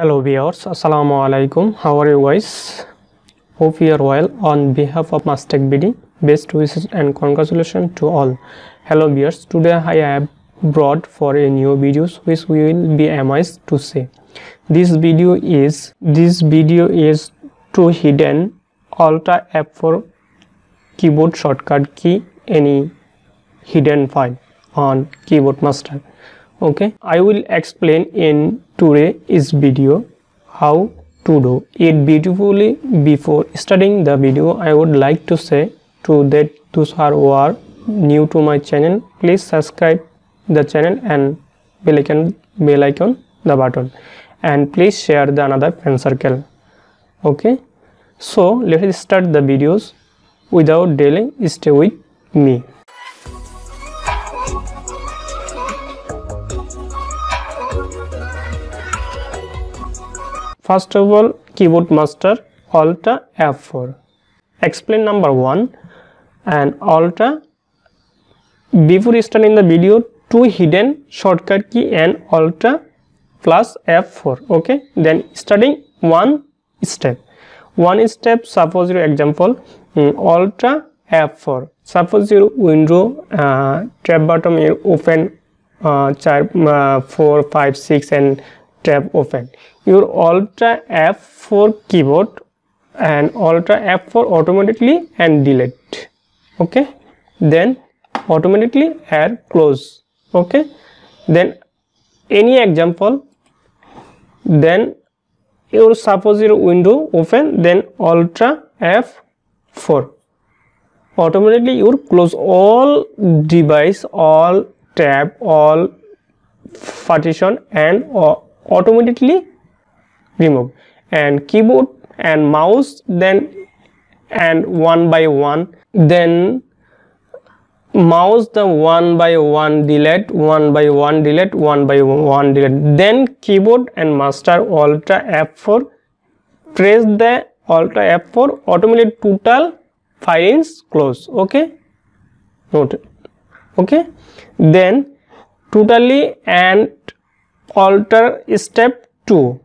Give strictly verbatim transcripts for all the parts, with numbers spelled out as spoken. Hello viewers, assalamu alaikum. How are you guys? Hope you are well. On behalf of M A S Tech B D, best wishes and congratulations to all. Hello viewers, today I have brought for a new videos which we will be amazed to see. This video is this video is to hidden Alt + F four keyboard shortcut key, any hidden file on keyboard master. Okay, I will explain in today's video how to do it beautifully. Before starting the video, I would like to say to that those who are new to my channel, please subscribe the channel and bell icon, bell icon the button, and please share the another friend circle. Okay, so let's start the videos without delay. Stay with me. First of all, keyboard master Alt + F four. Explain number one and Alt. Before starting the video, two hidden shortcut key and Alt plus F four. Okay, then studying one step one step suppose your example Alt F four. Suppose your window uh, tab bottom, you open uh, four five six and tab open. Your Alt F four keyboard and Alt F four automatically and delete. Okay, then automatically add close. Okay, then any example, then your suppose your window open, then Alt F four automatically your close all device, all tab, all partition, and uh, automatically remove. And keyboard and mouse, then and one by one, then mouse the one by one delete, one by one delete, one by one delete. Then keyboard and master Alt F four, press the Alt F four, automatically total files close. Okay, note. Okay, then totally and Alt step two,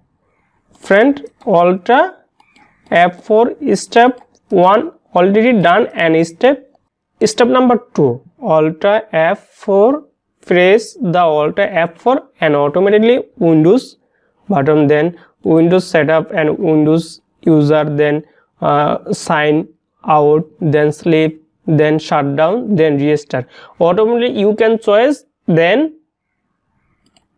friend Alt F four step one already done, and step step number two Alt F four, press the Alt F four and automatically Windows button, then Windows setup and Windows user, then uh, sign out, then sleep, then shut down, then restart. Automatically you can choose, then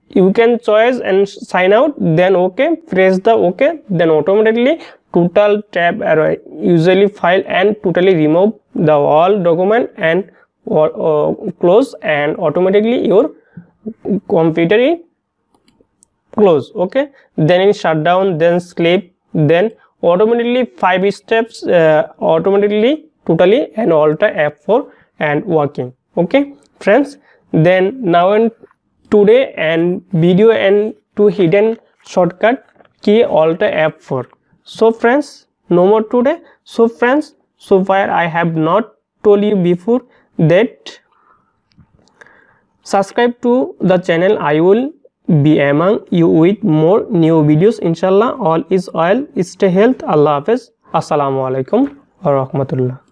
you can choose and sign out, then okay, press the okay, then automatically total tab array, usually file, and totally remove the all document and or, or close, and automatically your computer is close. Okay, then in shutdown, then sleep, then automatically five steps, uh, automatically totally and Alt F four and working. Okay friends, then now in today and video and to hidden shortcut key Alt F four. So friends, no more today. So friends, so far I have not told you before that subscribe to the channel. I will be among you with more new videos. Inshallah, all is well. Stay healthy. Allah Hafiz. Assalamu alaikum wa rahmatullah.